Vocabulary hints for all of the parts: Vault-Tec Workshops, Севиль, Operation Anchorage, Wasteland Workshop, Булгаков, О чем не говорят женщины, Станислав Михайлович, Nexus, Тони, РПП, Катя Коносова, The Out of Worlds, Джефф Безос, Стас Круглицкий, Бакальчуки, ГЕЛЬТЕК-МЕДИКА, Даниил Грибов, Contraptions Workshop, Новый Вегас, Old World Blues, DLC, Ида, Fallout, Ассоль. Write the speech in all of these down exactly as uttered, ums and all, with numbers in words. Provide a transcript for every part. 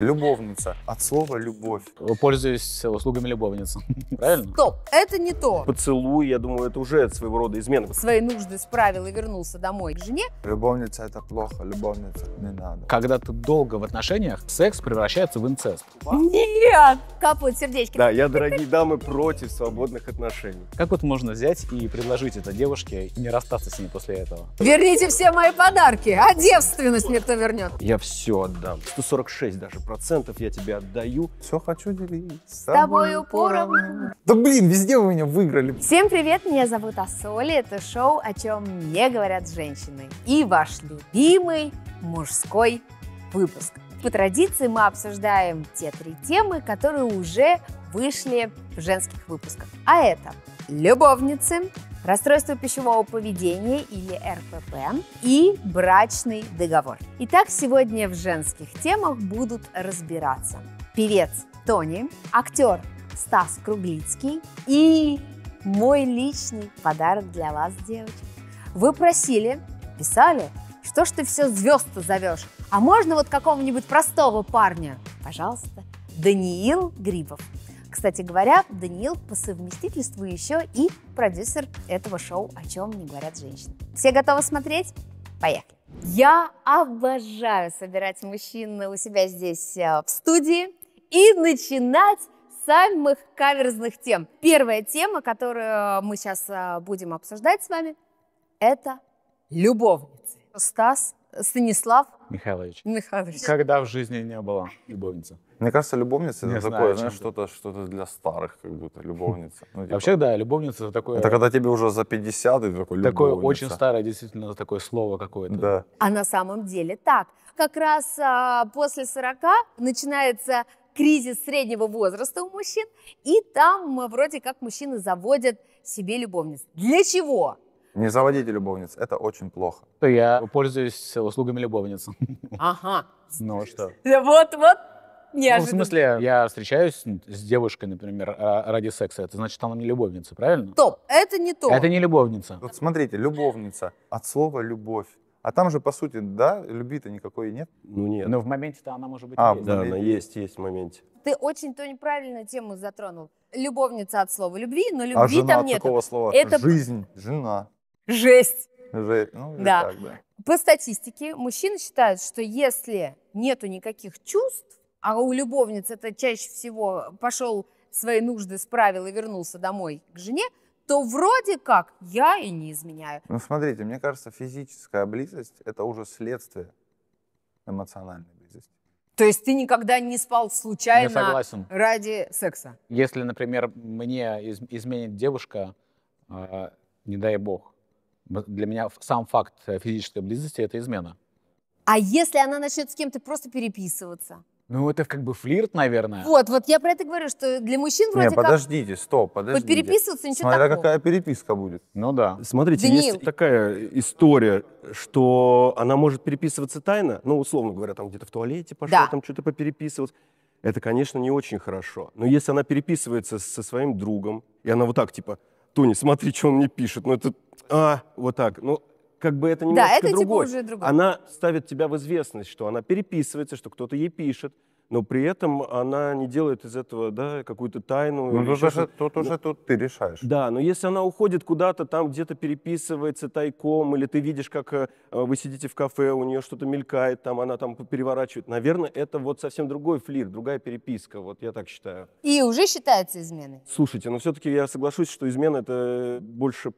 Любовница. От слова «любовь». Пользуюсь услугами любовницы. Правильно? Стоп, это не то. Поцелуй, я думаю, это уже своего рода измена. Свои нужды справил и вернулся домой к жене. Любовница — это плохо, любовница не надо. Когда ты долго в отношениях, секс превращается в инцест. Нет! Капают сердечки. Да, я, дорогие дамы, против свободных отношений. Как вот можно взять и предложить это девушке и не расстаться с ней после этого? Верните все мои подарки, а девственность мне кто вернет? Я все отдам. сто сорок шесть даже процентов я тебе отдаю. Все хочу делить с тобою поровну. Да блин, везде вы меня выиграли. Всем привет, меня зовут Ассоль, это шоу «О чем не говорят женщины» и ваш любимый мужской выпуск. По традиции мы обсуждаем те три темы, которые уже вышли в женских выпусках. А это любовницы, расстройство пищевого поведения или эр пэ пэ и брачный договор. Итак, сегодня в женских темах будут разбираться певец Тони, актер Стас Круглицкий и мой личный подарок для вас, девочки. Вы просили, писали, что ж ты все звезд-то зовешь, а можно вот какого-нибудь простого парня? Пожалуйста, Даниил Грибов. Кстати говоря, Даниил по совместительству еще и продюсер этого шоу «О чем не говорят женщины». Все готовы смотреть? Поехали! Я обожаю собирать мужчин у себя здесь в студии и начинать с самых каверзных тем. Первая тема, которую мы сейчас будем обсуждать с вами, это любовницы. Стас Станислав Михайлович. Михайлович. Когда в жизни не было любовницы? Мне кажется, любовница — это такое, знаешь, что-то что-то для старых, как будто, любовница. Ну, типа... Вообще, да, любовница — это такое... Это когда тебе уже за пятьдесят, и ты такой любовница. Такое очень старое, действительно, такое слово какое-то. Да. А на самом деле так. Как раз а, после сорока начинается кризис среднего возраста у мужчин, и там а, вроде как мужчины заводят себе любовниц. Для чего? Не заводите любовниц, это очень плохо. Я пользуюсь услугами любовниц. Ага. Ну что? Вот, вот. Ну, в смысле, я встречаюсь с девушкой, например, ради секса, это значит, она не любовница, правильно? Стоп, это не то. Это не любовница. Вот смотрите, любовница, от слова «любовь». А там же, по сути, да, любви-то никакой нет? Ну нет. Но в моменте-то она может быть а, есть. Да, она есть, есть в моменте. Ты очень то неправильную тему затронул. Любовница от слова «любви», но любви а жена там нет. Такого слова. Это... Жизнь, жена. Жесть. Жесть. Ну, да. Так, да. По статистике мужчины считают, что если нету никаких чувств, а у любовниц это чаще всего пошел свои нужды, справил и вернулся домой к жене, то вроде как я и не изменяю. Ну, смотрите, мне кажется, физическая близость – это уже следствие эмоциональной близости. То есть ты никогда не спал случайно ради секса? Если, например, мне изменит девушка, не дай бог, для меня сам факт физической близости – это измена. А если она начнет с кем-то просто переписываться? Ну, это как бы флирт, наверное. Вот, вот я про это говорю, что для мужчин вроде не, как... подождите, стоп, подождите. Вот переписываться ничего Смотря такого. Какая переписка будет. Ну да. Смотрите, Даниил. Есть такая история, что она может переписываться тайно, ну, условно говоря, там где-то в туалете пошла, да. там что-то попереписывалась. Это, конечно, не очень хорошо. Но если она переписывается со своим другом, и она вот так, типа, Тони, смотри, что он мне пишет, ну это... А, вот так, ну... Как бы это немножко да, это другой. Типа уже другой. Она ставит тебя в известность, что она переписывается, что кто-то ей пишет, но при этом она не делает из этого да, какую-то тайну. Ну, тут уже, тут, уже но... тут ты решаешь. Да, но если она уходит куда-то, там где-то переписывается тайком, или ты видишь, как вы сидите в кафе, у нее что-то мелькает, там она там переворачивает. Наверное, это вот совсем другой флирт, другая переписка, вот я так считаю. И уже считается изменой. Слушайте, но все-таки я соглашусь, что измена — это больше...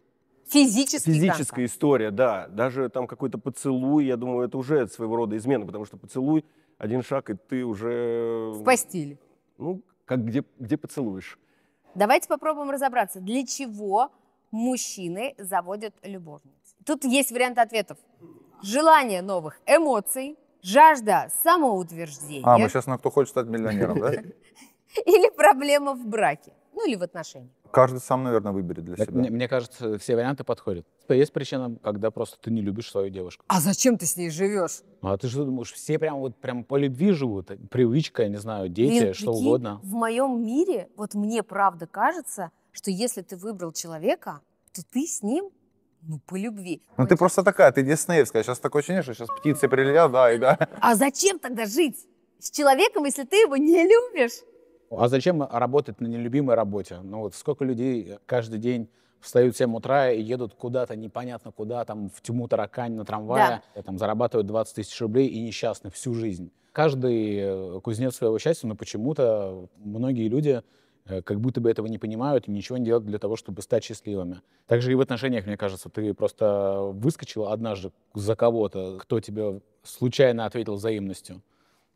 Физический Физическая контакт. История, да. Даже там какой-то поцелуй, я думаю, это уже своего рода измена, потому что поцелуй, один шаг, и ты уже... В постели. Ну, как где, где поцелуешь. Давайте попробуем разобраться, для чего мужчины заводят любовниц. Тут есть варианты ответов. Желание новых эмоций, жажда самоутверждения. А, мы сейчас на «Кто хочет стать миллионером», да? Или проблема в браке, ну или в отношениях. Каждый сам, наверное, выберет для так себя. Мне, мне кажется, все варианты подходят. Есть причина, когда просто ты не любишь свою девушку. А зачем ты с ней живешь? А ты же думаешь, все прям вот прям по любви живут, привычка, я не знаю, дети, Блин, что угодно. В моем мире, вот мне правда кажется, что если ты выбрал человека, то ты с ним, ну, по любви. Ну ты просто такая, ты диснеевская, сейчас такое ощущение, что сейчас птицы прилетят, да и да. А зачем тогда жить? с человеком, если ты его не любишь. А зачем работать на нелюбимой работе? Ну вот сколько людей каждый день встают в семь утра и едут куда-то, непонятно куда, там в тьму таракань на трамвае, да. Там зарабатывают двадцать тысяч рублей и несчастны всю жизнь. Каждый кузнец своего счастья, но почему-то многие люди как будто бы этого не понимают и ничего не делают для того, чтобы стать счастливыми. Также и в отношениях, мне кажется, ты просто выскочила однажды за кого-то, кто тебе случайно ответил взаимностью.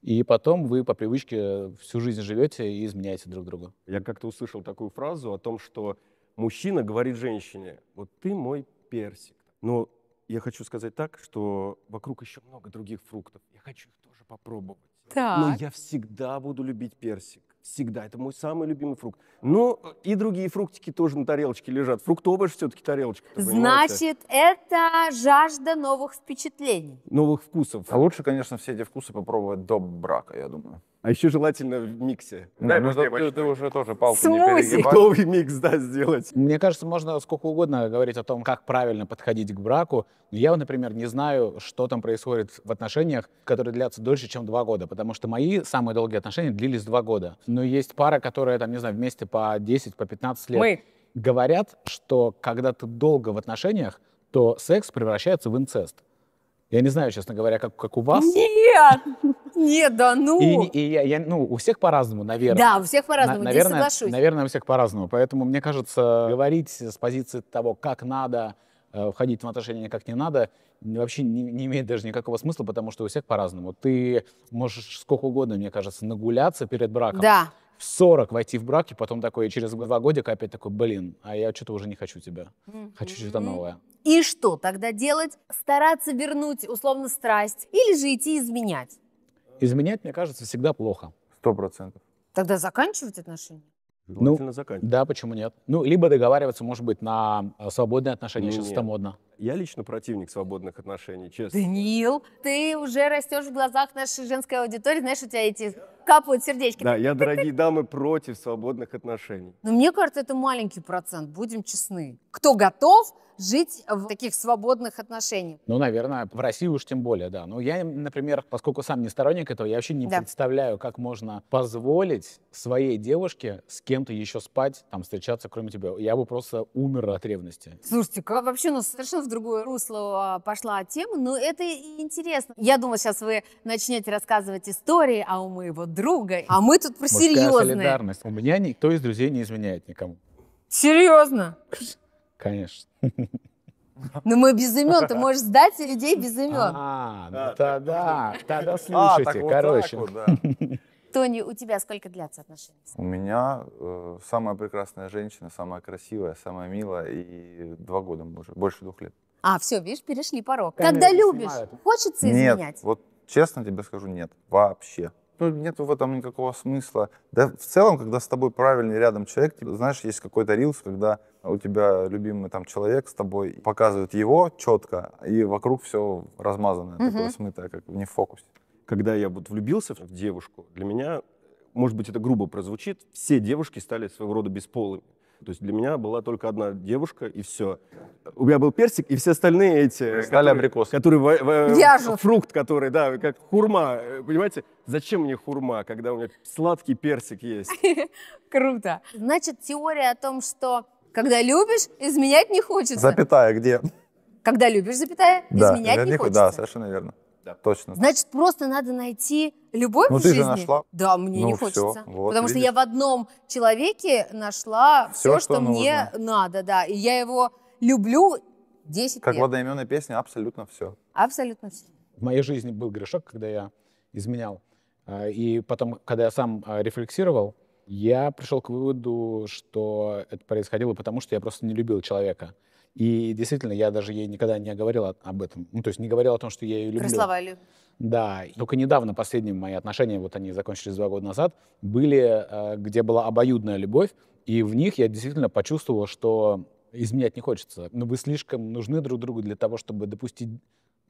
И потом вы по привычке всю жизнь живете и изменяете друг друга. Я как-то услышал такую фразу о том, что мужчина говорит женщине: вот ты мой персик. Но я хочу сказать так, что вокруг еще много других фруктов. Я хочу их тоже попробовать. Так. Но я всегда буду любить персик. Всегда. Это мой самый любимый фрукт. Но и другие фруктики тоже на тарелочке лежат. Фруктовая же все-таки тарелочка. Значит, это жажда новых впечатлений. Новых вкусов. А лучше, конечно, все эти вкусы попробовать до брака, я думаю. А еще желательно в миксе. Да, ну, ты, ты, ты уже тоже палку смузи. Не перегибай. Готовый микс, да, сделать. Мне кажется, можно сколько угодно говорить о том, как правильно подходить к браку. Но я, например, не знаю, что там происходит в отношениях, которые длятся дольше, чем два года. Потому что мои самые долгие отношения длились два года. Но есть пара, которая, там, не знаю, вместе по десять, по пятнадцать лет. Мы. Говорят, что когда ты долго в отношениях, то секс превращается в инцест. Я не знаю, честно говоря, как, как у вас. Нет! Нет, да ну! И, и я, я, ну, у всех по-разному, наверное. Да, у всех по-разному, На, здесь наверное, соглашусь. Наверное, у всех по-разному. Поэтому, мне кажется, говорить с позиции того, как надо входить в отношения, как не надо, вообще не, не имеет даже никакого смысла, потому что у всех по-разному. Ты можешь сколько угодно, мне кажется, нагуляться перед браком. Да. В сорок войти в брак, и потом такой, через два годика опять такой: блин, а я что-то уже не хочу тебя. Mm-hmm. Хочу что-то новое. И что тогда делать? Стараться вернуть, условно, страсть? Или же идти изменять? Изменять, мне кажется, всегда плохо. Сто процентов. Тогда заканчивать отношения? Ну, заканчивать. Да, почему нет? Ну, либо договариваться, может быть, на свободные отношения. Сейчас это модно. Я лично противник свободных отношений, честно. Даниил, ты уже растешь в глазах нашей женской аудитории. Знаешь, у тебя эти капают сердечки. Да, я, дорогие дамы, против свободных отношений. Но мне кажется, это маленький процент, будем честны. Кто готов жить в таких свободных отношениях? Ну, наверное, в России уж тем более, да. Ну, я, например, поскольку сам не сторонник этого, я вообще не да. представляю, как можно позволить своей девушке с кем-то еще спать, там, встречаться, кроме тебя. Я бы просто умер от ревности. Слушайте, как вообще у нас совершенно в другое русло пошла тема, но это интересно. Я думала, сейчас вы начнете рассказывать истории, а у моего друга, а мы тут про серьезное. Мужская солидарность. У меня никто из друзей не изменяет никому. Серьезно? Конечно. Ну мы без имен, ты можешь сдать людей без имен. А, ну тогда, тогда слушайте, короче. Тони, у тебя сколько длятся отношения? У меня э, самая прекрасная женщина, самая красивая, самая милая, и два года уже, больше двух лет. А, все, видишь, перешли порог. Конечно. Когда любишь, снимают. Хочется изменять? Нет, вот честно тебе скажу, нет, вообще. Ну, нет в этом никакого смысла. Да в целом, когда с тобой правильный рядом человек, ты, знаешь, есть какой-то рилс, когда у тебя любимый там человек с тобой показывает его четко, и вокруг все размазанное, угу. такое смытое, как не в фокусе. Когда я вот влюбился в девушку, для меня, может быть, это грубо прозвучит, все девушки стали своего рода бесполыми. То есть для меня была только одна девушка, и все. У меня был персик, и все остальные эти... Стали абрикосы. Которые, в, в, фрукт, который, да, как хурма. Понимаете, зачем мне хурма, когда у меня сладкий персик есть? Круто. Значит, теория о том, что когда любишь, изменять не хочется. Запятая где? Когда любишь, запятая, изменять не хочется. Да, совершенно верно. Да. Точно. Значит, просто надо найти любовь ну, в ты жизни. Же нашла. Да, мне ну, не хочется. Все, вот, потому видишь? Что я в одном человеке нашла все, все что, что мне надо, да. И я его люблю десять как лет. Как в одноименной песне, абсолютно все. Абсолютно все. В моей жизни был грешок, когда я изменял. И потом, когда я сам рефлексировал, я пришел к выводу, что это происходило потому, что я просто не любил человека. И действительно, я даже ей никогда не говорил об этом. Ну, то есть не говорил о том, что я ее люблю. Про слова люблю. Да. Только недавно последние мои отношения, вот они закончились два года назад, были, где была обоюдная любовь. И в них я действительно почувствовал, что изменять не хочется. Но вы слишком нужны друг другу для того, чтобы допустить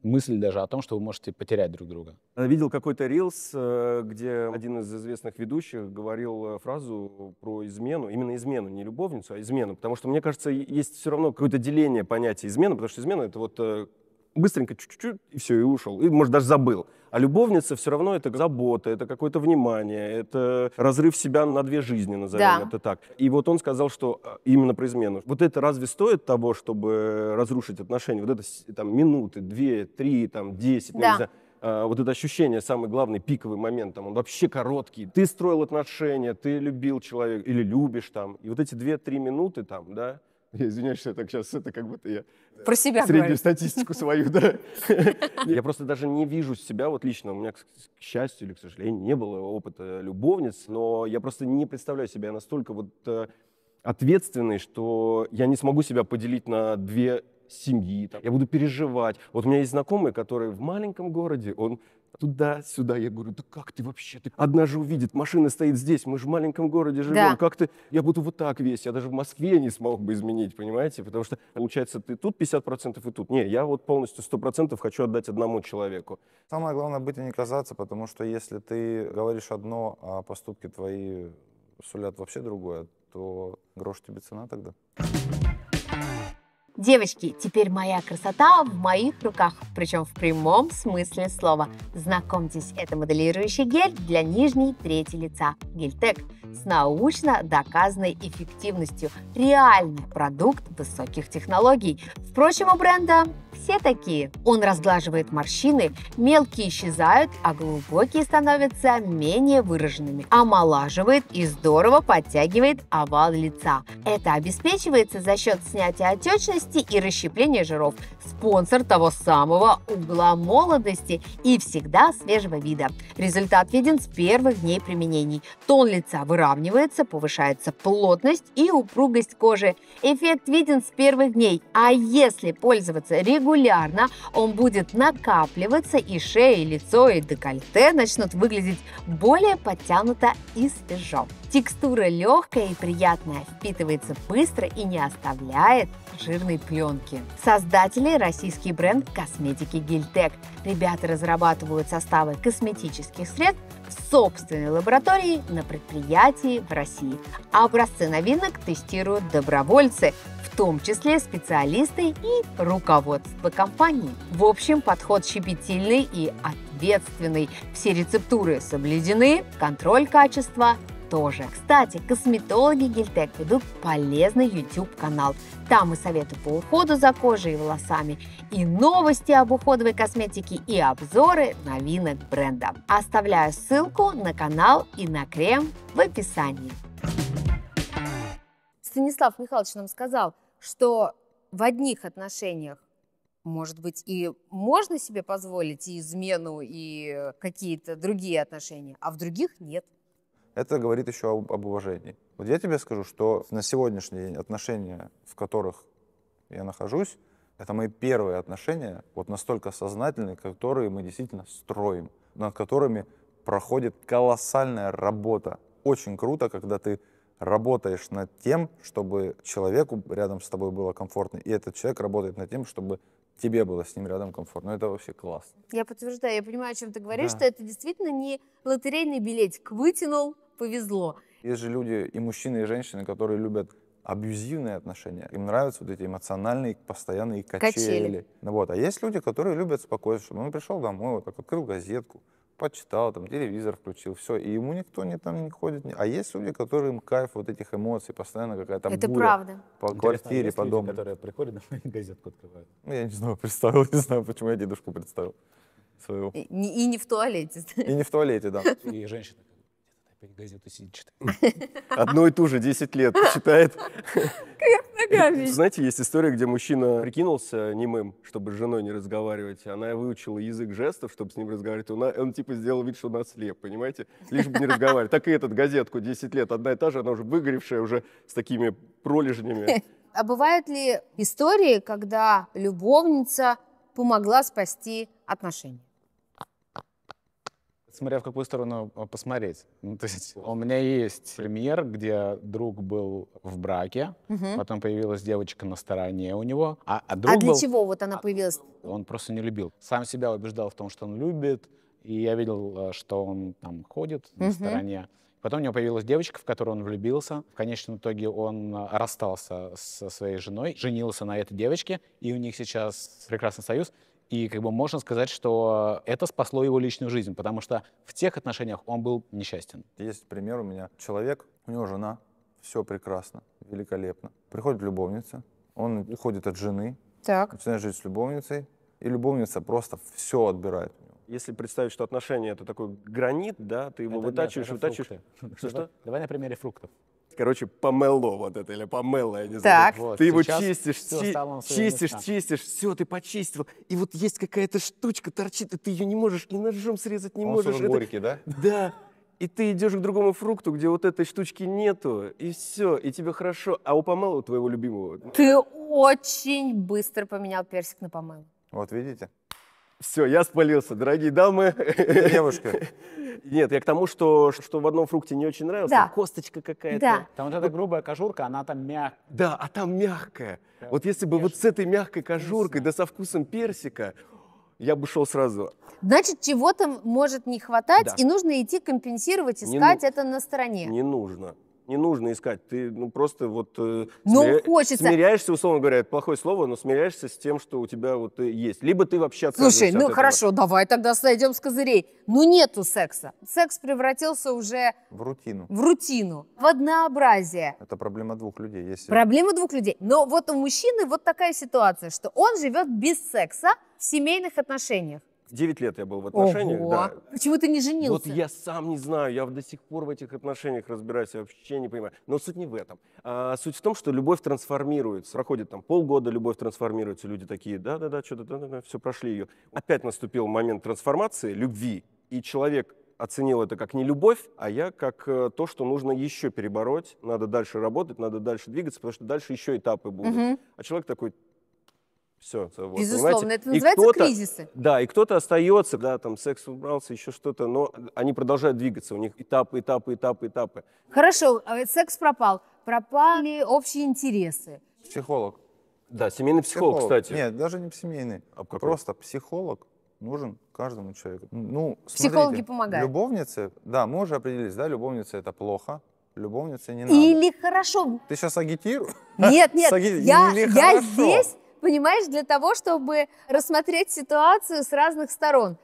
мысль даже о том, что вы можете потерять друг друга. Я видел какой-то рилс, где один из известных ведущих говорил фразу про измену, именно измену, не любовницу, а измену, потому что, мне кажется, есть все равно какое-то деление понятия измены, потому что измена — это вот быстренько чуть-чуть, и все, и ушел. И, может, даже забыл. А любовница все равно это забота, это какое-то внимание, это разрыв себя на две жизни, назовем да. это так. И вот он сказал, что именно про измену. Вот это разве стоит того, чтобы разрушить отношения? Вот это там минуты, две, три, там, десять, да. не знаю. Вот это ощущение, самый главный пиковый момент, там, он вообще короткий. Ты строил отношения, ты любил человека или любишь там. И вот эти две-три минуты там, да, я извиняюсь, что я так сейчас, это как будто я про себя среднюю говорю. Статистику свою, да. Я просто даже не вижу себя вот лично. У меня, к счастью или к сожалению, не было опыта любовниц, но я просто не представляю себя настолько вот ответственный, что я не смогу себя поделить на две семьи, там. Я буду переживать. Вот у меня есть знакомые, которые в маленьком городе, он туда-сюда. Я говорю, да как ты вообще? Ты одна же увидит, машина стоит здесь, мы же в маленьком городе живем. Да. Как ты? Я буду вот так весь, я даже в Москве не смог бы изменить, понимаете? Потому что, получается, ты тут пятьдесят процентов и тут. Не, я вот полностью сто процентов хочу отдать одному человеку. Самое главное быть и не казаться, потому что если ты говоришь одно, а поступки твои сулят вообще другое, то грош тебе цена тогда. Девочки, теперь моя красота в моих руках, причем в прямом смысле слова. Знакомьтесь, это моделирующий гель для нижней трети лица. Гельтек с научно доказанной эффективностью. Реальный продукт высоких технологий. Впрочем, у бренда все такие. Он разглаживает морщины, мелкие исчезают, а глубокие становятся менее выраженными. Омолаживает и здорово подтягивает овал лица. Это обеспечивается за счет снятия отечности и расщепление жиров. Спонсор того самого угла молодости и всегда свежего вида. Результат виден с первых дней применений. Тон лица выравнивается, повышается плотность и упругость кожи. Эффект виден с первых дней, а если пользоваться регулярно, он будет накапливаться, и шея, и лицо, и декольте начнут выглядеть более подтянуто и свежо. Текстура легкая и приятная, впитывается быстро и не оставляет жирной пленки. Создатели – российский бренд косметики «Гельтек». Ребята разрабатывают составы косметических средств в собственной лаборатории на предприятии в России. А образцы новинок тестируют добровольцы, в том числе специалисты и руководство компании. В общем, подход щепетильный и ответственный. Все рецептуры соблюдены, контроль качества – тоже. Кстати, косметологи Гельтек ведут полезный YouTube-канал. Там и советы по уходу за кожей и волосами, и новости об уходовой косметике, и обзоры новинок бренда. Оставляю ссылку на канал и на крем в описании. Станислав Михайлович нам сказал, что в одних отношениях, может быть, и можно себе позволить и измену, и какие-то другие отношения, а в других нет. Это говорит еще об, об уважении. Вот я тебе скажу, что на сегодняшний день отношения, в которых я нахожусь, это мои первые отношения, вот настолько сознательные, которые мы действительно строим, над которыми проходит колоссальная работа. Очень круто, когда ты работаешь над тем, чтобы человеку рядом с тобой было комфортно, и этот человек работает над тем, чтобы тебе было с ним рядом комфортно. Это вообще классно. Я подтверждаю, я понимаю, о чем ты говоришь, да. Что это действительно не лотерейный билетик. Вытянул, повезло. Есть же люди, и мужчины, и женщины, которые любят абьюзивные отношения. Им нравятся вот эти эмоциональные, постоянные качели. качели. Вот. А есть люди, которые любят спокойствие, чтобы он пришел домой, вот так открыл газетку, почитал, там, телевизор включил, все, и ему никто не, там не ходит. А есть люди, которые им кайф вот этих эмоций, постоянно какая-то буря. Это правда. По интересно, квартире, по дому. Люди, которые приходят, домой и газетку открывают. Я не знаю, представил, не знаю, почему я дедушку представил своего. И, и не в туалете. И не в туалете, да. И женщина опять газету сидит, читает. Одну и ту же десять лет читает. Знаете, есть история, где мужчина прикинулся немым, чтобы с женой не разговаривать. Она выучила язык жестов, чтобы с ним разговаривать. Он, он типа сделал вид, что она слеп, понимаете? Лишь бы не разговаривать. Так и этот газетку десять лет, одна и та же, она уже выгоревшая, уже с такими пролежнями. А бывают ли истории, когда любовница помогла спасти отношения? Смотря в какую сторону посмотреть. Ну, то есть, у меня есть пример, где друг был в браке, угу. потом появилась девочка на стороне у него. А, а, друг а для был... чего вот она появилась? Он просто не любил. Сам себя убеждал в том, что он любит, и я видел, что он там ходит угу. на стороне. Потом у него появилась девочка, в которую он влюбился. В конечном итоге он расстался со своей женой, женился на этой девочке, и у них сейчас прекрасный союз. И как бы можно сказать, что это спасло его личную жизнь, потому что в тех отношениях он был несчастен. Есть пример у меня. Человек, у него жена, все прекрасно, великолепно. Приходит любовница, он уходит от жены, так. Начинает жить с любовницей, и любовница просто все отбирает. Если представить, что отношения — это такой гранит, да, ты его это, вытачиваешь, нет, вытачиваешь. Что, что? Давай на примере фруктов. Короче, помело вот это, или помело, я не знаю. Вот, ты его чистишь, чи чистишь, места. чистишь, все, ты почистил. И вот есть какая-то штучка торчит, и ты ее не можешь, и ножом срезать не Он можешь. Это... горький, да? Да. И ты идешь к другому фрукту, где вот этой штучки нету, и все, и тебе хорошо. А у помело, твоего любимого... Ты очень быстро поменял персик на помело. Вот видите? Все, я спалился, дорогие дамы. Девушка. Нет, я к тому, что, что в одном фрукте не очень нравилось, да. Косточка какая-то. Да. Там вот эта грубая кожурка, она там мягкая. Да, а там мягкая. Да, вот если бы вот с этой мягкой кожуркой, вкусно. Да со вкусом персика, я бы шел сразу. Значит, чего-то может не хватать, да. И нужно идти компенсировать, искать не, это на стороне. Не нужно. Не нужно искать. Ты ну, просто вот э, смиря... хочется. смиряешься, условно говоря, это плохое слово, но смиряешься с тем, что у тебя вот есть. Либо ты вообще отказываешься. Слушай, ну от хорошо, этого. Давай тогда сойдем с козырей. Ну нету секса. Секс превратился уже... В рутину. В рутину. В однообразие. Это проблема двух людей. Если... Проблема двух людей. Но вот у мужчины вот такая ситуация, что он живет без секса в семейных отношениях. Девять лет я был в отношениях, Ого. да. Почему ты не женился? Вот я сам не знаю, я до сих пор в этих отношениях разбираюсь, я вообще не понимаю. Но суть не в этом. А, суть в том, что любовь трансформируется. Проходит там полгода, любовь трансформируется, люди такие, да-да-да, что-то, да-да-да, все, прошли ее. Опять наступил момент трансформации, любви, и человек оценил это как не любовь, а я как то, что нужно еще перебороть, надо дальше работать, надо дальше двигаться, потому что дальше еще этапы будут. Угу. А человек такой... Все, вот, безусловно, понимаете? Это называется кризисы. Да, и кто-то остается, да, там секс убрался, еще что-то, но они продолжают двигаться, у них этапы, этапы, этапы, этапы. Хорошо, секс пропал, пропали общие интересы. Психолог. Да, семейный психолог, психолог. Кстати. Нет, даже не семейный, а просто психолог нужен каждому человеку. Ну, смотрите, психологи помогают. Любовницы, да, мы уже определились, да, любовница — это плохо. Любовница не надо. Или хорошо. Ты сейчас агитируешь? Нет, нет, я, я здесь... Понимаешь, для того, чтобы рассмотреть ситуацию с разных сторон.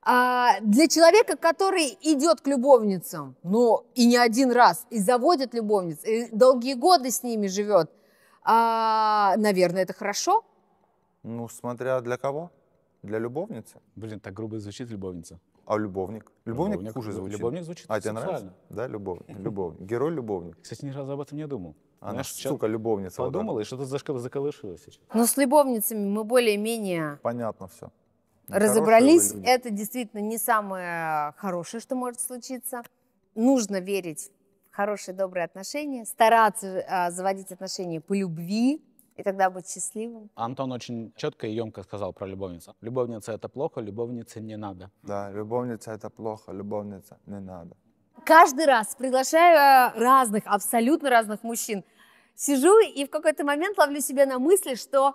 А для человека, который идет к любовницам, ну и не один раз, и заводит любовниц, и долгие годы с ними живет, а, наверное, это хорошо? Ну, смотря для кого? Для любовницы? Блин, так грубо звучит любовница. А любовник? Любовник, любовник хуже звучит. Любовник звучит а тебе нравится? Да, любовник. любовник. Герой-любовник. Кстати, ни разу об этом не думал. Она, сука, любовница. Подумала, и что-то заколышилось сейчас. Ну, с любовницами мы более-менее... Понятно все. Разобрались. Это действительно не самое хорошее, что может случиться. Нужно верить в хорошие, добрые отношения, стараться а, заводить отношения по любви, и тогда быть счастливым. Антон очень четко и емко сказал про любовницу. Любовница — это плохо, любовнице не надо. Да, любовница — это плохо, любовница не надо. Каждый раз приглашаю разных, абсолютно разных мужчин. Сижу и в какой-то момент ловлю себя на мысли, что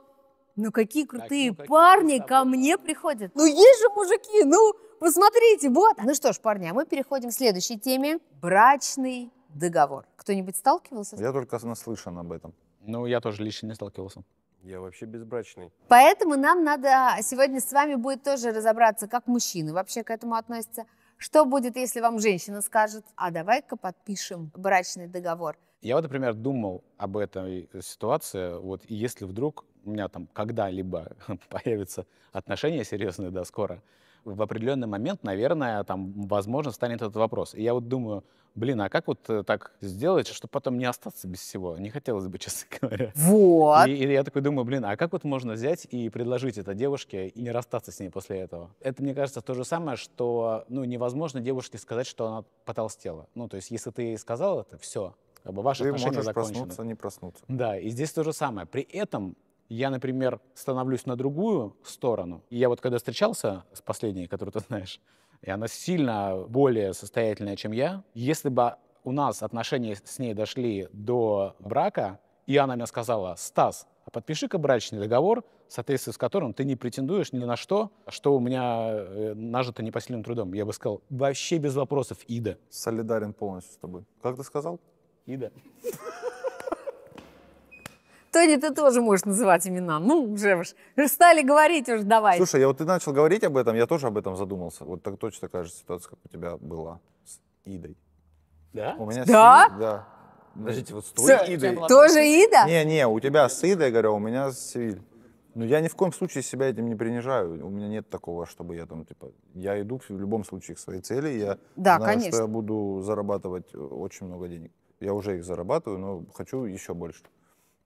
ну какие крутые так, ну, парни ко мне приходят. Ну есть же мужики, ну посмотрите, вот. Ну что ж, парни, а мы переходим к следующей теме. Брачный договор. Кто-нибудь сталкивался? Я только наслышан об этом. Ну я тоже лично не сталкивался. Я вообще безбрачный. Поэтому нам надо сегодня с вами будет тоже разобраться, как мужчины вообще к этому относятся. Что будет, если вам женщина скажет, а давай-ка подпишем брачный договор? Я вот, например, думал об этой ситуации, вот, и если вдруг у меня там когда-либо появятся отношения серьезные, да, скоро, в определенный момент, наверное, там, возможно, встанет этот вопрос. И я вот думаю, блин, а как вот так сделать, чтобы потом не остаться без всего? Не хотелось бы, честно говоря. Вот. И, и я такой думаю, блин, а как вот можно взять и предложить это девушке и не расстаться с ней после этого? Это, мне кажется, то же самое, что, ну, невозможно девушке сказать, что она потолстела. Ну, то есть, если ты ей сказал это, все, как бы ваши ты отношения закончены. Ты можешь проснуться, не проснуться. Да, и здесь то же самое. При этом... Я, например, становлюсь на другую сторону. И я вот когда встречался с последней, которую ты знаешь, и она сильно более состоятельная, чем я, если бы у нас отношения с ней дошли до брака, и она мне сказала, Стас, а подпиши-ка брачный договор, в соответствии с которым ты не претендуешь ни на что, что у меня нажито непосильным трудом. Я бы сказал, вообще без вопросов, Ида. Солидарен полностью с тобой. Как ты сказал? Ида. Тони, ты тоже можешь называть имена. Ну, уже стали говорить, уже давай. Слушай, я вот ты начал говорить об этом, я тоже об этом задумался. Вот так, точно такая же ситуация, как у тебя была с Идой. Да? У меня да? С... да. Подождите, вот с той Идой. Тоже Ида? Не, не, у тебя с Идой, я говорю, у меня с Севиль. Ну, я ни в коем случае себя этим не принижаю. У меня нет такого, чтобы я там, типа, я иду в любом случае к своей цели. Я да, знаю, конечно. Что я буду зарабатывать очень много денег. Я уже их зарабатываю, но хочу еще больше.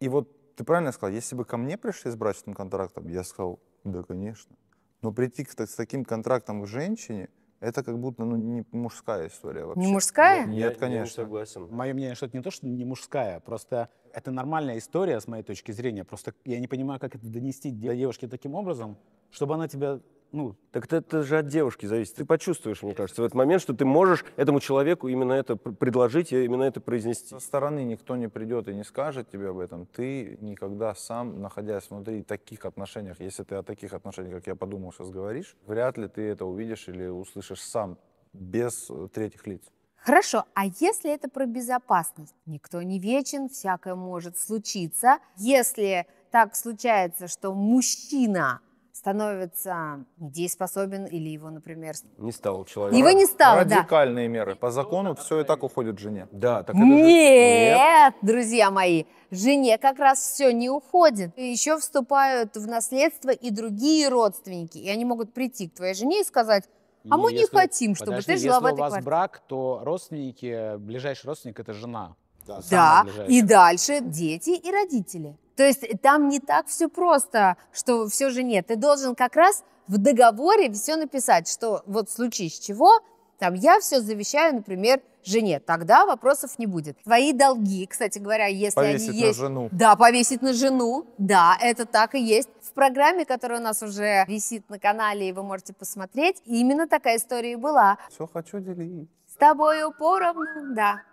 И вот ты правильно сказал, если бы ко мне пришли с брачным контрактом, я сказал, да, конечно. Но прийти к, с таким контрактом к женщине, это как будто ну, не мужская история вообще. Не мужская? Нет, Нет конечно. Я согласен. Мое мнение, что это не то, что не мужская, просто это нормальная история, с моей точки зрения. Просто я не понимаю, как это донести до девушки таким образом, чтобы она тебя... Ну, так это же от девушки зависит. Ты почувствуешь, мне кажется, в этот момент, что ты можешь этому человеку именно это предложить и именно это произнести. Со стороны никто не придет и не скажет тебе об этом. Ты никогда сам, находясь внутри таких отношениях, если ты о таких отношениях, как я подумал, сейчас говоришь, вряд ли ты это увидишь или услышишь сам, без третьих лиц. Хорошо, а если это про безопасность? Никто не вечен, всякое может случиться. Если так случается, что мужчина... становится недееспособен или его, например... Не стал человек. Его не стал, радикальные да. меры. По закону все и так уходит жене. Да, так это нет, же... друзья мои, жене как раз все не уходит. И еще вступают в наследство и другие родственники. И они могут прийти к твоей жене и сказать, а мы если... не хотим, чтобы подожди, ты жила в этой квартире. Если у вас брак, то родственники, ближайший родственник – это жена. Да, да. И дальше дети и родители. То есть там не так все просто, что все же нет. Ты должен как раз в договоре все написать, что вот в случае с чего, там я все завещаю, например, жене. Тогда вопросов не будет. Твои долги, кстати говоря, если повесить они есть... Повесить на жену. Да, повесить на жену. Да, это так и есть. В программе, которая у нас уже висит на канале, и вы можете посмотреть, именно такая история и была. Все хочу делить. С тобою поровну, да.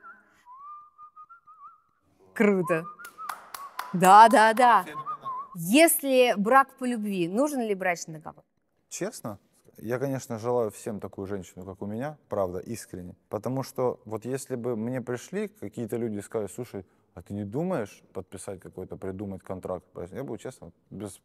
Круто. Да, да, да. Если брак по любви, нужен ли брачный договор? Честно, я, конечно, желаю всем такую женщину, как у меня, правда, искренне. Потому что вот если бы мне пришли какие-то люди и сказали, слушай, а ты не думаешь подписать какой-то, придумать контракт? Я бы, честно, без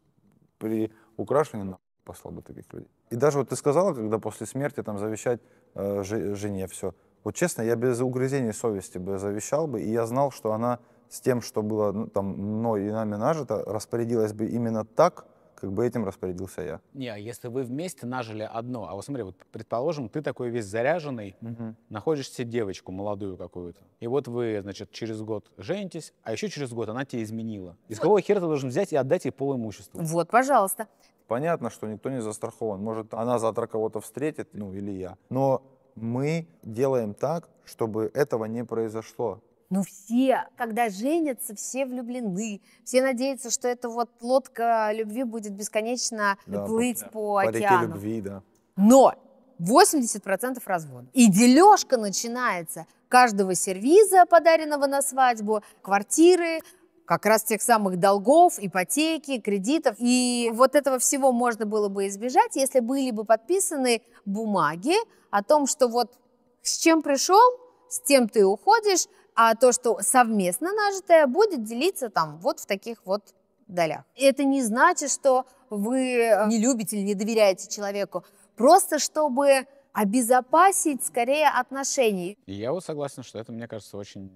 приукрашивания нахуй послал бы таких людей. И даже вот ты сказала, когда после смерти там завещать э, жене все. Вот честно, я без угрызений совести бы завещал бы, и я знал, что она... с тем, что было ну, там, мной и нами нажито, распорядилась бы именно так, как бы этим распорядился я. Не, если вы вместе нажили одно, а вот смотри, вот предположим, ты такой весь заряженный, угу. находишь себе девочку молодую какую-то, и вот вы, значит, через год женитесь, а еще через год она тебя изменила. Из какого хера ты должен взять и отдать ей полимущество? Вот, пожалуйста. Понятно, что никто не застрахован. Может, она завтра кого-то встретит, ну, или я. Но мы делаем так, чтобы этого не произошло. Ну все, когда женятся, все влюблены, все надеются, что эта вот лодка любви будет бесконечно да, плыть да. по океану. По реке любви, да. Но восемьдесят процентов разводов. И дележка начинается каждого сервиза, подаренного на свадьбу, квартиры, как раз тех самых долгов, ипотеки, кредитов. И вот этого всего можно было бы избежать, если были бы подписаны бумаги о том, что вот с чем пришел, с тем ты уходишь, а то, что совместно нажитое, будет делиться там вот в таких вот долях. Это не значит, что вы не любите или не доверяете человеку, просто чтобы обезопасить скорее отношения. Я вот согласен, что это, мне кажется, очень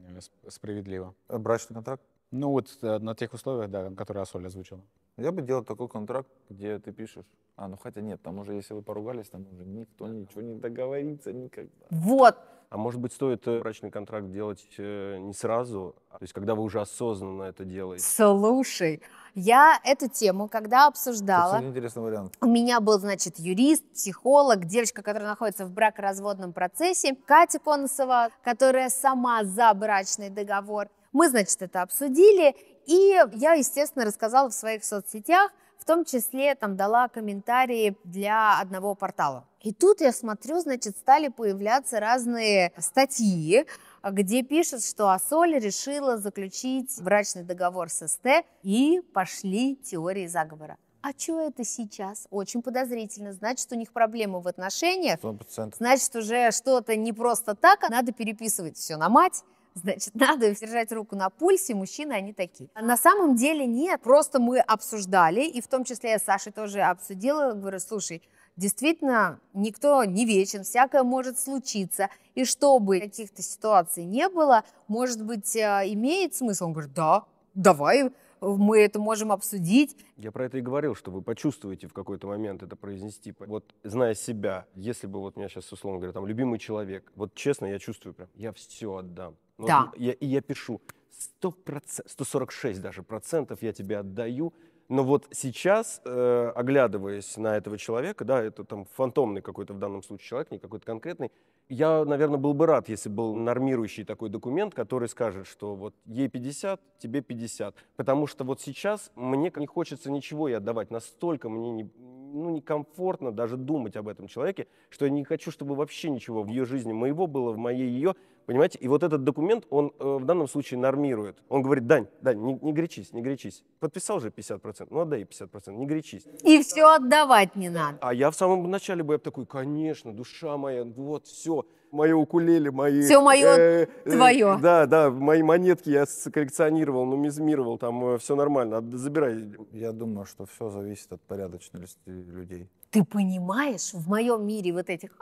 справедливо. Брачный контракт? Ну вот на тех условиях, да, которые Ассоль озвучила. Я бы делал такой контракт, где ты пишешь. А, ну хотя нет, там уже если вы поругались, там уже никто ничего не договорится никогда. Вот! А может быть, стоит брачный контракт делать не сразу, то есть когда вы уже осознанно это делаете? Слушай, я эту тему когда обсуждала... Это интересный вариант. У меня был, значит, юрист, психолог, девочка, которая находится в бракоразводном процессе, Катя Коносова, которая сама за брачный договор. Мы, значит, это обсудили, и я, естественно, рассказала в своих соцсетях, в том числе там дала комментарии для одного портала. И тут я смотрю, значит, стали появляться разные статьи, где пишут, что Ассоль решила заключить брачный договор с СТ, и пошли теории заговора. А что это сейчас? Очень подозрительно. Значит, у них проблемы в отношениях. сто процентов. Значит, уже что-то не просто так, а надо переписывать все на мать. Значит, надо держать руку на пульсе, мужчины, они такие. На самом деле нет, просто мы обсуждали, и в том числе я с Сашей тоже обсудила, говорю, слушай, действительно, никто не вечен, всякое может случиться, и чтобы каких-то ситуаций не было, может быть, имеет смысл? Он говорит, да, давай, мы это можем обсудить. Я про это и говорил, что вы почувствуете в какой-то момент это произнести. Вот, зная себя, если бы вот меня сейчас, условно говоря, там, любимый человек, вот честно, я чувствую прям, я все отдам. Ну, да. Я, и я пишу сто процентов, сто сорок шесть даже процентов я тебе отдаю. Но вот сейчас, э, оглядываясь на этого человека, да, это там фантомный какой-то в данном случае человек, не какой-то конкретный, я, наверное, был бы рад, если был нормирующий такой документ, который скажет, что вот ей пятьдесят, тебе пятьдесят. Потому что вот сейчас мне не хочется ничего и отдавать. Настолько мне не, ну, некомфортно даже думать об этом человеке, что я не хочу, чтобы вообще ничего в ее жизни моего было, в моей ее. Понимаете? И вот этот документ, он э, в данном случае нормирует. Он говорит, Дань, Дань, не, не гречись, не гречись. Подписал же пятьдесят процентов, ну отдай пятьдесят процентов, не гречись. И все отдавать не надо. А я в самом начале бы я такой, конечно, душа моя, вот все, мое укулеле, мои... Все мое, э, э, твое. Э, да, да, мои монетки я коллекционировал, нумизмировал, там э, все нормально, забирай. Я думаю, что все зависит от порядочности людей. Ты понимаешь, в моем мире вот этих...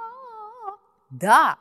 Да.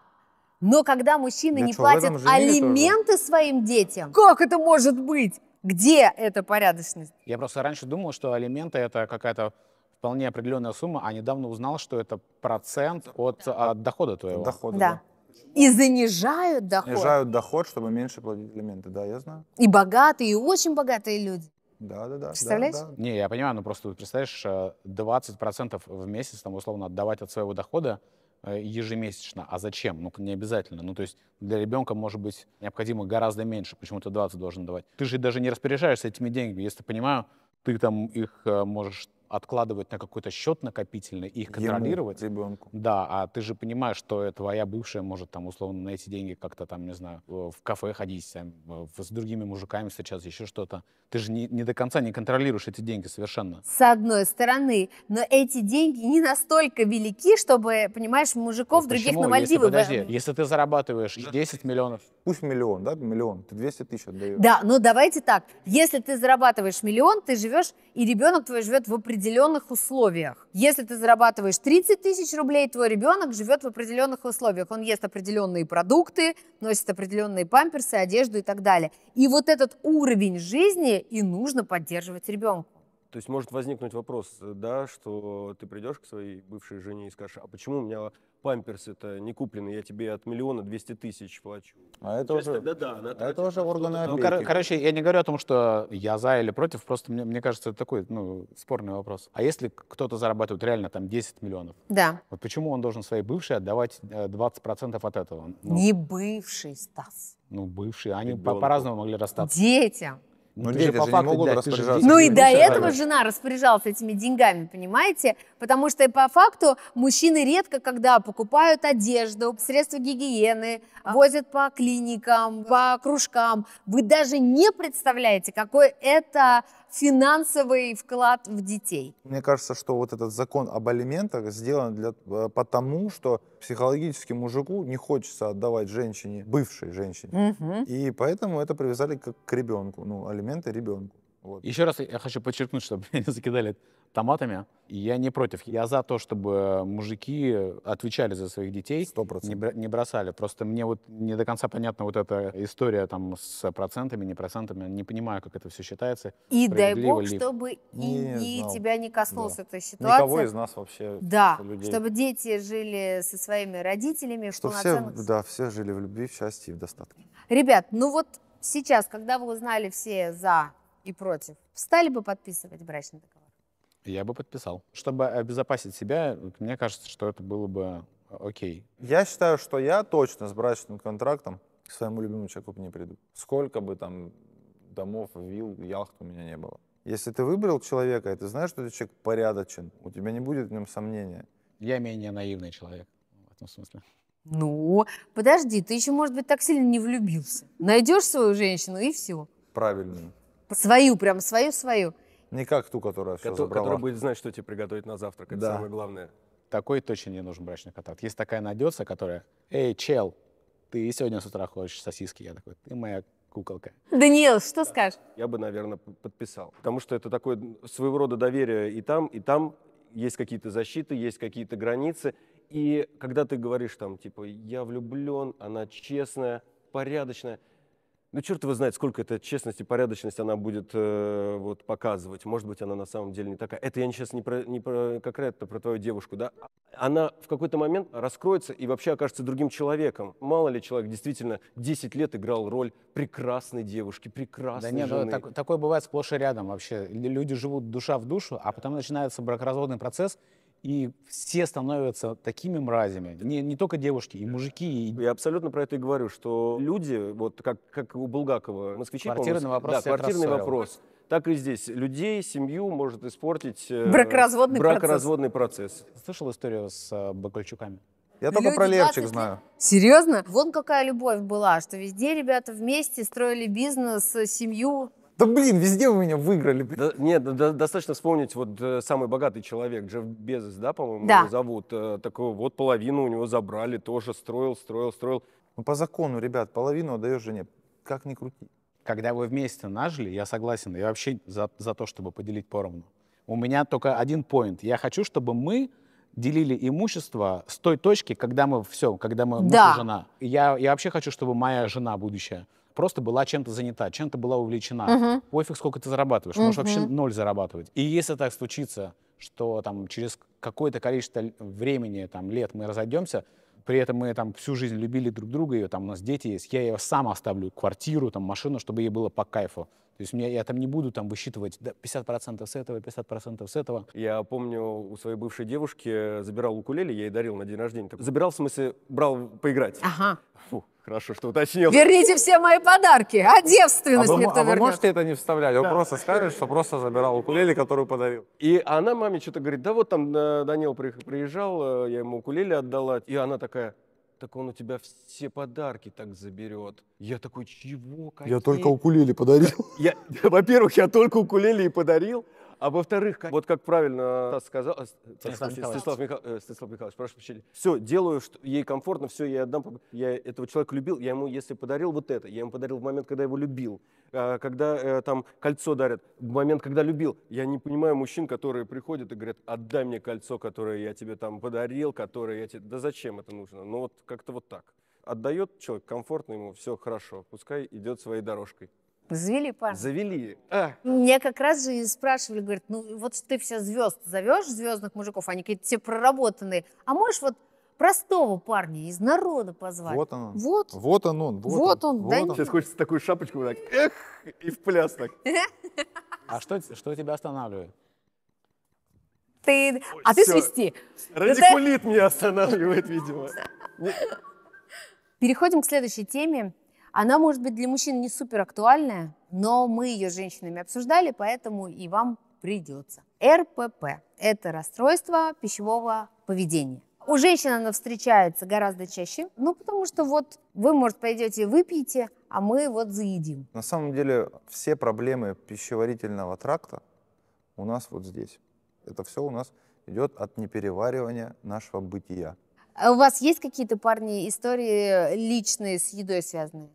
Но когда мужчины не платят алименты своим детям, как это может быть? Где эта порядочность? Я просто раньше думал, что алименты – это какая-то вполне определенная сумма, а недавно узнал, что это процент от, от дохода твоего. Дохода, да. Да. И занижают доход. Снижают доход, чтобы меньше платить алименты, да, я знаю. И богатые, и очень богатые люди. Да, да, да. Представляешь? Да, да. Не, я понимаю, но просто представляешь, двадцать процентов в месяц, там, условно, отдавать от своего дохода, ежемесячно. А зачем? Ну, не обязательно. Ну, то есть для ребенка, может быть, необходимо гораздо меньше. Почему ты двадцать должен давать? Ты же даже не распоряжаешься этими деньгами. Если ты понимаю, ты там их можешь откладывать на какой-то счет накопительный, их контролировать. Ему, ребенку. Да, а ты же понимаешь, что твоя бывшая может там условно на эти деньги как-то там, не знаю, в кафе ходить, там, с другими мужиками сейчас еще что-то. Ты же не, не до конца не контролируешь эти деньги совершенно. С одной стороны, но эти деньги не настолько велики, чтобы, понимаешь, мужиков вот других почему? На Мальдивы... Если, подожди, если ты зарабатываешь десять миллионов... Пусть миллион, да, миллион, ты двести тысяч отдаешь. Да, но давайте так, если ты зарабатываешь миллион, ты живешь, и ребенок твой живет в определенном В определенных условиях. Если ты зарабатываешь тридцать тысяч рублей, твой ребенок живет в определенных условиях. Он ест определенные продукты, носит определенные памперсы, одежду и так далее. И вот этот уровень жизни и нужно поддерживать ребенку. То есть может возникнуть вопрос, да, что ты придешь к своей бывшей жене и скажешь, а почему у меня памперсы-то не куплены, я тебе от миллиона двести тысяч плачу. А это уже, тогда, да, она это уже органы опеки. Ну, кор короче, я не говорю о том, что я за или против, просто мне, мне кажется, это такой ну, спорный вопрос. А если кто-то зарабатывает реально там десять миллионов, да. Вот почему он должен своей бывшей отдавать двадцать процентов от этого? Ну, не бывший, Стас. Ну, бывший, они по-разному могли расстаться. Детям. Ну, ну, по факту, не могут да, ну и до этого жена распоряжалась этими деньгами, понимаете? Потому что по факту мужчины редко, когда покупают одежду, средства гигиены, а? возят по клиникам, по кружкам. Вы даже не представляете, какой это финансовый вклад в детей. Мне кажется, что вот этот закон об алиментах сделан для, потому, что психологически мужику не хочется отдавать женщине, бывшей женщине. Угу. И поэтому это привязали как к ребенку, ну, алименты ребенку. Вот. Еще раз я хочу подчеркнуть, чтобы меня не закидали томатами. Я не против. Я за то, чтобы мужики отвечали за своих детей, сто процентов. Не, бро не бросали. Просто мне вот не до конца понятна вот эта история там с процентами, не процентами. Не понимаю, как это все считается. И дай бог, ли... чтобы и не, не тебя не коснулась да. эта ситуация. Никого из нас вообще. Да, людей. Чтобы дети жили со своими родителями. Что все, да, все жили в любви, в счастье и в достатке. Ребят, ну вот сейчас, когда вы узнали все за... и против. Стали бы подписывать брачный договор? Я бы подписал. Чтобы обезопасить себя, мне кажется, что это было бы окей. Я считаю, что я точно с брачным контрактом к своему любимому человеку не приду. Сколько бы там домов, вилл, яхт у меня не было. Если ты выбрал человека, и ты знаешь, что этот человек порядочен, у тебя не будет в нем сомнения. Я менее наивный человек в этом смысле. Ну, подожди, ты еще, может быть, так сильно не влюбился. Найдешь свою женщину, и все. Правильно. Свою, прям свою-свою. Не как ту, которая все забрала. Которая будет знать, что тебе приготовить на завтрак. Это самое главное. Такой точно не нужен брачный контракт. Если такая найдется, которая, эй, чел, ты сегодня с утра хочешь сосиски. Я такой, ты моя куколка. Даниил, что да. скажешь? Я бы, наверное, подписал. Потому что это такое своего рода доверие и там, и там. Есть какие-то защиты, есть какие-то границы. И когда ты говоришь там, типа, я влюблен, она честная, порядочная. Ну, черт его знает, сколько эта честность и порядочность она будет э, вот, показывать. Может быть, она на самом деле не такая. Это я сейчас не про, не про конкретно про твою девушку, да? Она в какой-то момент раскроется и вообще окажется другим человеком. Мало ли человек действительно десять лет играл роль прекрасной девушки, прекрасной да нет, жены. Так, такое бывает сплошь и рядом вообще. Люди живут душа в душу, а потом начинается бракоразводный процесс, и все становятся такими мразями. Не, не только девушки, и мужики. И... Я абсолютно про это и говорю, что люди, вот как, как у Булгакова, москвичи... Квартирный вопрос. Да, квартирный вопрос. Так и здесь. Людей, семью может испортить бракоразводный, бракоразводный процесс. процесс. Слышал историю с Бакальчуками? Я только про Левчик знаю. Серьезно? Вон какая любовь была, что везде ребята вместе строили бизнес, семью. Да блин, везде у меня выиграли. Да, нет, да, достаточно вспомнить, вот самый богатый человек, Джефф Безос, да, по-моему, да. его зовут. Такую вот половину у него забрали, тоже строил, строил, строил. Ну, по закону, ребят, половину отдаешь жене, как ни крути. Когда вы вместе нажили, я согласен, я вообще за, за то, чтобы поделить поровну. У меня только один поинт. Я хочу, чтобы мы делили имущество с той точки, когда мы все, когда мы муж да. и жена. Я, я вообще хочу, чтобы моя жена будущая просто была чем-то занята, чем-то была увлечена. Угу. Пофиг, сколько ты зарабатываешь, угу. можешь вообще ноль зарабатывать. И если так случится, что там, через какое-то количество времени, там, лет мы разойдемся, при этом мы там, всю жизнь любили друг друга, ее, там, у нас дети есть, я ее сам оставлю, квартиру, там, машину, чтобы ей было по кайфу. То есть меня, я там не буду там, высчитывать да, пятьдесят процентов с этого, пятьдесят процентов с этого. Я помню, у своей бывшей девушки забирал укулеле, я ей дарил на день рождения. Забирал, в смысле, брал поиграть. Ага. Фу. Хорошо, что уточнил. Верните все мои подарки, а девственность а никто а вернет. Вы можете это не вставлять? Да. Вы просто скажете, что просто забирал укулеле, которую подарил. И она маме что-то говорит, да вот там Данил приезжал, я ему укулеле отдала. И она такая, так он у тебя все подарки так заберет. Я такой, чего? Какие? Я только укулеле подарил. Во-первых, я только укулеле и подарил. А во-вторых, как... вот как правильно Стас сказал, Станислав Михайлович, прошу прощения, все, делаю, что ей комфортно, все, я отдам, я этого человека любил, я ему, если подарил вот это, я ему подарил в момент, когда его любил, когда там кольцо дарят, в момент, когда любил, я не понимаю мужчин, которые приходят и говорят, отдай мне кольцо, которое я тебе там подарил, которое я тебе, да зачем это нужно, ну вот как-то вот так. Отдает человек комфортно ему, все хорошо, пускай идет своей дорожкой. Завели парня. Завели. А. Меня как раз же и спрашивали, говорят, ну вот ты все звезд зовешь, звездных мужиков, они какие-то все проработанные. А можешь вот простого парня из народа позвать? Вот он. Вот, вот он он. Вот, вот он. он. Вот да он. Сейчас хочется такую шапочку вот так, эх, и в пляс так. А что, что тебя останавливает? Ты... Ой, а все. Ты свисти. Радикулит ты... меня останавливает, видимо. Переходим к следующей теме. Она, может быть, для мужчин не супер актуальная, но мы ее с женщинами обсуждали, поэтому и вам придется. эр пэ пэ – это расстройство пищевого поведения. У женщин она встречается гораздо чаще, ну, потому что вот вы, может, пойдете выпьете, а мы вот заедим. На самом деле все проблемы пищеварительного тракта у нас вот здесь. Это все у нас идет от непереваривания нашего бытия. А у вас есть какие-то, парни, истории личные с едой связанные?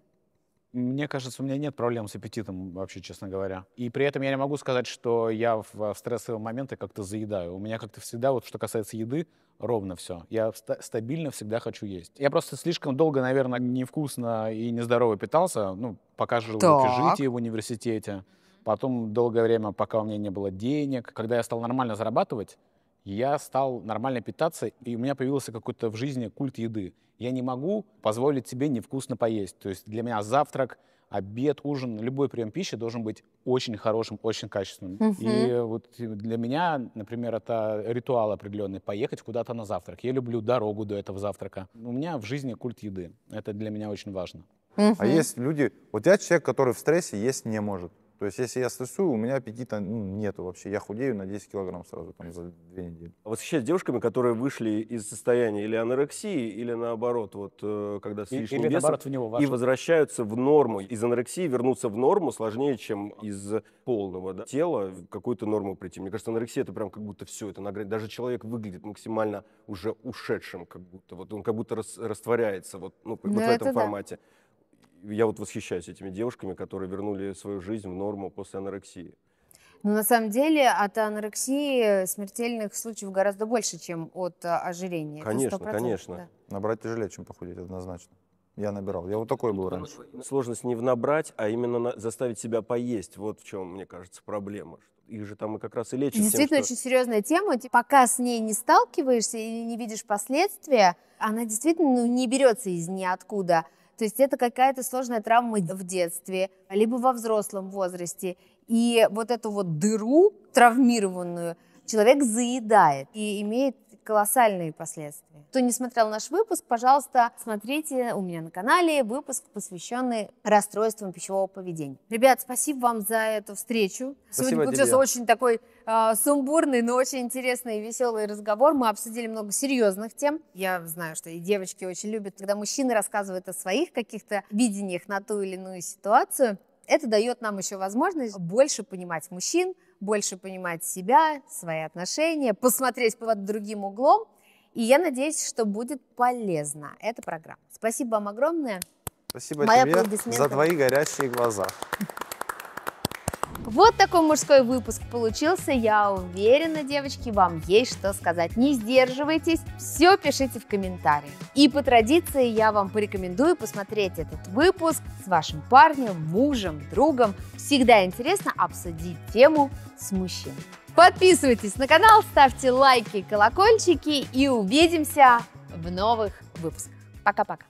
Мне кажется, у меня нет проблем с аппетитом, вообще, честно говоря. И при этом я не могу сказать, что я в стрессовые моменты как-то заедаю. У меня как-то всегда, вот что касается еды, ровно все. Я стабильно всегда хочу есть. Я просто слишком долго, наверное, невкусно и нездорово питался. Ну, пока жил в общежитии, в университете. Потом долгое время, пока у меня не было денег. Когда я стал нормально зарабатывать, я стал нормально питаться, и у меня появился какой-то в жизни культ еды. Я не могу позволить себе невкусно поесть. То есть для меня завтрак, обед, ужин, любой прием пищи должен быть очень хорошим, очень качественным. Uh-huh. И вот для меня, например, это ритуал определенный, поехать куда-то на завтрак. Я люблю дорогу до этого завтрака. У меня в жизни культ еды. Это для меня очень важно. Uh-huh. А есть люди... Вот я человек, который в стрессе есть не может. То есть, если я стрессую, у меня аппетита ну, нету вообще. Я худею на десять килограмм сразу там, за две недели. А восхищаюсь девушками, которые вышли из состояния или анорексии, или наоборот, вот когда с лишним весом, наоборот, в него и возвращаются в норму. Из анорексии вернуться в норму сложнее, чем из полного да, тела в какую-то норму прийти. Мне кажется, анорексия — это прям как будто все это на грани. Даже человек выглядит максимально уже ушедшим, как будто вот он как будто рас, растворяется вот, ну, да, вот в этом формате. Да. Я вот восхищаюсь этими девушками, которые вернули свою жизнь в норму после анорексии. Ну, на самом деле от анорексии смертельных случаев гораздо больше, чем от ожирения. Конечно, конечно. Да. Набрать тяжелее, чем похудеть, однозначно. Я набирал. Я вот такой был раньше. Сложность не в набрать, а именно заставить себя поесть. Вот в чем, мне кажется, проблема. Их же там и как раз и лечат. Действительно, тем, что... очень серьезная тема. Пока с ней не сталкиваешься и не видишь последствия, она действительно ну, не берется из ниоткуда. То есть это какая-то сложная травма в детстве, либо во взрослом возрасте. И вот эту вот дыру травмированную человек заедает и имеет колоссальные последствия. Кто не смотрел наш выпуск, пожалуйста, смотрите у меня на канале выпуск, посвященный расстройствам пищевого поведения. Ребят, спасибо вам за эту встречу. Спасибо. Сегодня получился очень такой э, сумбурный, но очень интересный и веселый разговор. Мы обсудили много серьезных тем. Я знаю, что и девочки очень любят, когда мужчины рассказывают о своих каких-то видениях на ту или иную ситуацию. Это дает нам еще возможность больше понимать мужчин, больше понимать себя, свои отношения, посмотреть под другим углом. И я надеюсь, что будет полезна эта программа. Спасибо вам огромное. Спасибо тебе за твои горящие глаза. Вот такой мужской выпуск получился. Я уверена, девочки, вам есть что сказать. Не сдерживайтесь, все пишите в комментариях. И по традиции я вам порекомендую посмотреть этот выпуск с вашим парнем, мужем, другом. Всегда интересно обсудить тему с мужчиной. Подписывайтесь на канал, ставьте лайки, колокольчики и увидимся в новых выпусках. Пока-пока.